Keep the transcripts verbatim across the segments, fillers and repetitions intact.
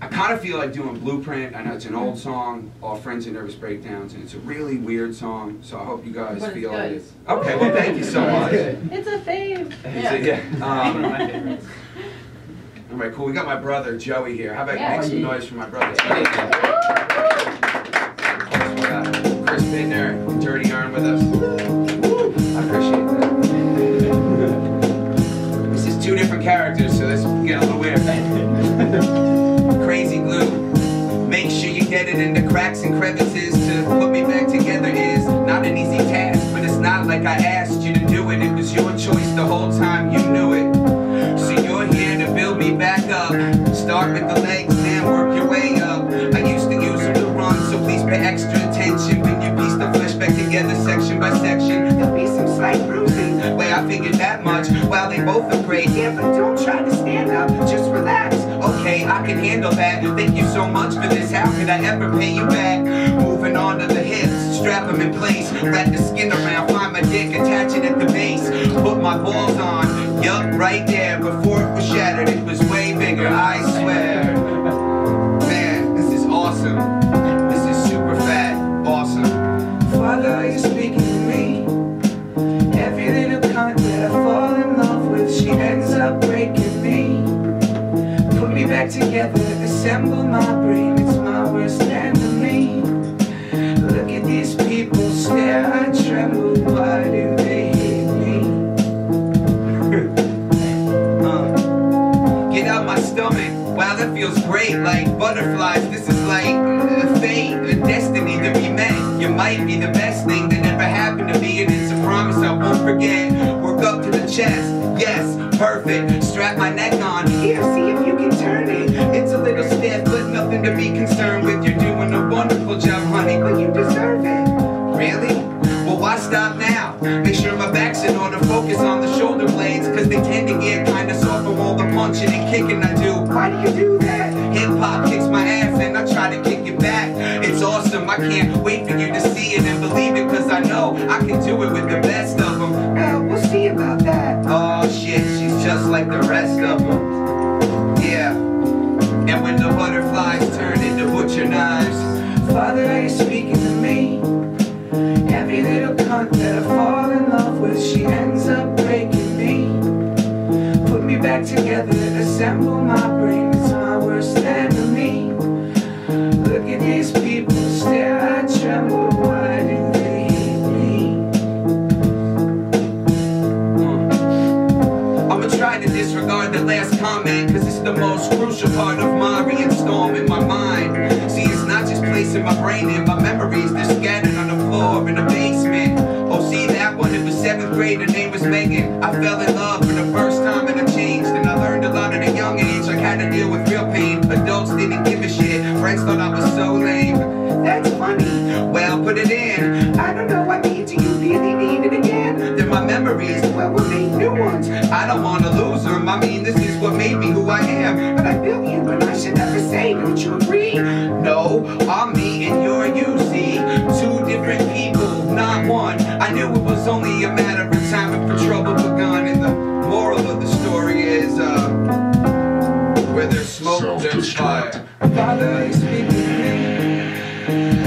I kind of feel like doing Blueprint. I know it's an old song, off Friends and Nervous Breakdowns, and it's a really weird song, so I hope you guys but feel it. Okay, well, thank you so much. It's a fave. Yeah. It's a, yeah. Um, one of my favorites. All right, cool. We got my brother, Joey, here. How about yeah. make some noise for my brother? Thank you. We got Chris Bittner from Dirty Ern with us. I appreciate that. This is two different characters, so this can get a little weird. Crazy glue. Make sure you get it in the cracks and crevices. To put me back together is not an easy task, but it's not like I asked you to do it. It was your choice the whole time, you knew it. So you're here to build me back up. Start with the legs, then work your way up. I used to use them to run, so please pay extra attention when you piece the flesh back together section by section. There'll be some slight bruising, way I figured that much. While they both are great, yeah, but don't try to stand up, just relax. Okay, I can handle that. Thank you so much for this. How could I ever pay you back? Moving on to the hips, strap them in place, wrap the skin around, find my dick, attach it at the base, put my balls on, yup, right there. Before it was shattered, it was way bigger, I swear. Man, this is awesome. This is super fat, awesome. Father, you're speaking to me. Every little cunt that I fall in love with, she ends up breaking me. Put me back together, assemble my brain, it's my worst enemy. Look at these people stare, I tremble, why do they hate me? uh. Get out my stomach, wow that feels great, like butterflies, this is like a fate, a destiny to be met. You might be the best thing that ever happened to me, and it's a promise I won't forget. Work up to the chest, yes, perfect, strap my neck on, here, see if you can turn it. It's a little stiff, but nothing to be concerned with. You're doing a wonderful job, honey, but you deserve it. Really? Well, why stop now? Make sure my back's in order, focus on the shoulder blades, cause they tend to get kinda soft from all the punching and kicking I do. Why do you do that? Hip-hop kicks my ass and I try to kick it back. It's awesome, I can't wait for you to see it and believe it, cause I know I can do it with the best of them. Well, we'll see about that. Oh shit, she's just like the rest of them. Yeah, and when the butterflies turn into butcher knives, Father, are you speaking to me? Every little cunt that I fall in love with, she ends up breaking me. Put me back together, assemble my brain, it's my worst enemy. Look at these people stare, I tremble, why do they hate me? Mm. I'ma try to disregard the last comment, cause the most crucial part of my reinstorm in my mind. See, it's not just placing my brain in my memories, they're scattered on the floor in the basement. Oh, see that one, it was seventh grade, her name was Megan. I fell in love for the first time and I changed, and I learned a lot at a young age, like how to deal with real pain. Adults didn't give a shit, friends thought I was so lame. That's funny, well, put it in. I don't know what I need, do you really need it again? They're my memories, well, we'll make new ones. I don't want to lose them, I mean, this is what made me who I am. But I feel you, but I should never say, don't you agree? No, I'm me and you're you, see? Two different people, not one. I knew it was only a matter of time before trouble begun. And the moral of the story is, uh, where there's smoke, there's fire. Father, you speak to me.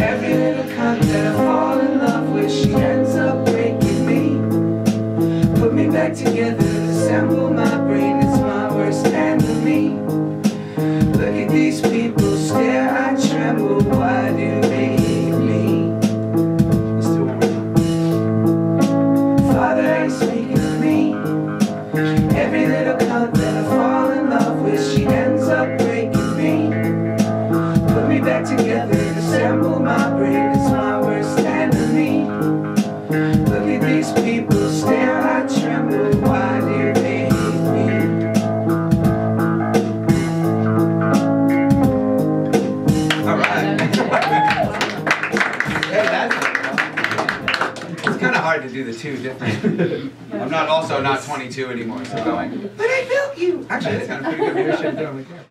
Every little cunt that I fall in love with, she ends up breaking me. Put me back together, assemble my brain, it's my worst enemy. Look at these people stare, I tremble, why do they hate me? Let's do one more time. Father, you speaking to me. Every little cunt that I fall in love with, she ends up breaking me. Put me back together, assemble my brain, it's my worst enemy. Look at these people stare, I tremble, why do they? To do the two different. I'm not also not twenty-two anymore, so I'm like, but I built you. Actually, that's kind of pretty good.